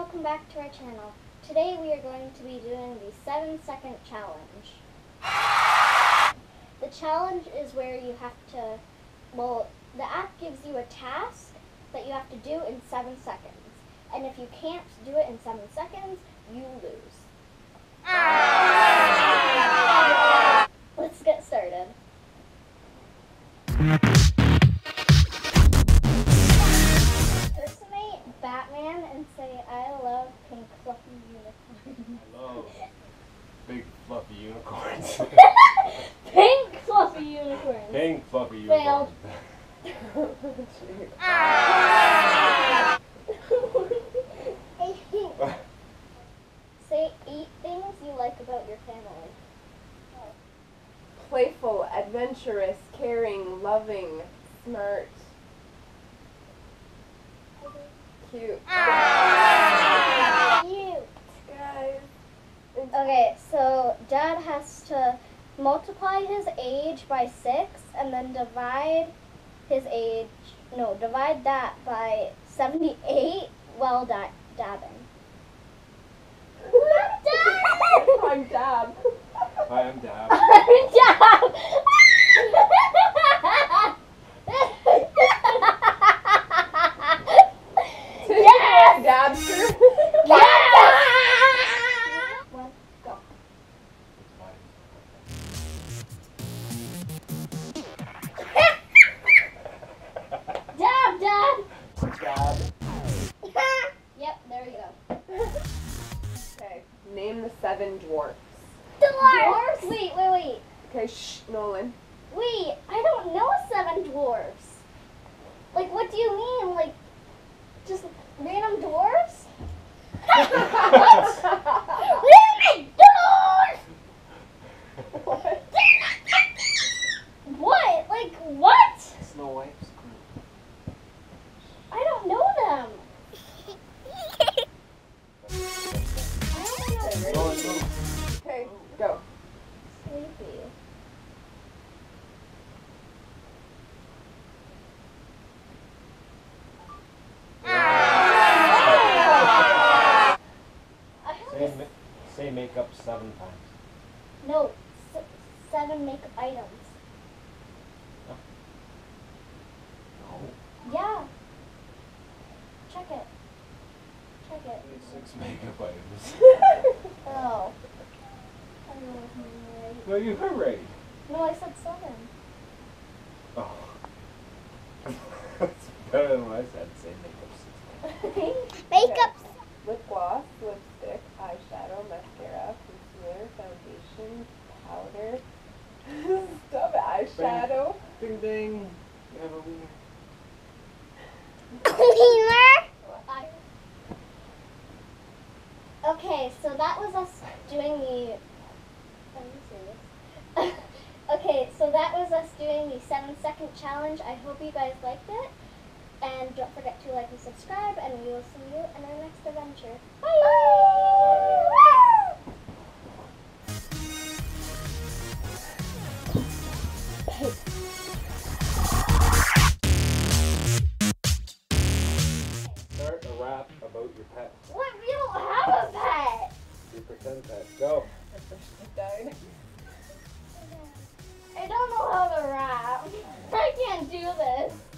welcome back to our channel. Today we are going to be doing the 7-second challenge. The challenge is where you have to, the app gives you a task that you have to do in 7 seconds. And if you can't do it in 7 seconds, you lose. Let's get started. And say, I love pink fluffy unicorns. I love big fluffy unicorns. Pink fluffy unicorns. Pink fluffy unicorns. Say 8 things you like about your family. Playful, adventurous, caring, loving, smart. Cute. Cute. Guys. Okay, so Dad has to multiply his age by 6 and then divide his age, divide that by 78 while dabbing. I'm Dab! I'm Dab. Hi, I'm Dab. I'm Dab! Name the 7 dwarfs. Dwarfs? Wait. Okay, shh, Nolan. Wait, I don't know 7 dwarfs. Like, what do you mean? Like, just random dwarfs? What? Random dwarfs! What? What? Like, what? Snow White's group. I don't know them. Okay, go. Sleepy. Say makeup 7 times. No, 7 makeup items. No. No. Yeah. Check it. 6 makeup items. Oh. No, you hurried. No, I said 7. Oh. That's better than what I said. Say makeup 6. Makeup. Lip gloss, lipstick, eyeshadow, mascara, concealer, foundation, powder, stub eyeshadow. Ding ding. You have a wiener. Okay, so that was us doing the. Okay, so that was us doing the 7-second challenge. I hope you guys liked it. And don't forget to like and subscribe, and we will see you in our next adventure. Bye! Bye. Start a rap about your pet. What? We don't have a pet! You pretend pet. Go! I don't know how to rap. I can't do this.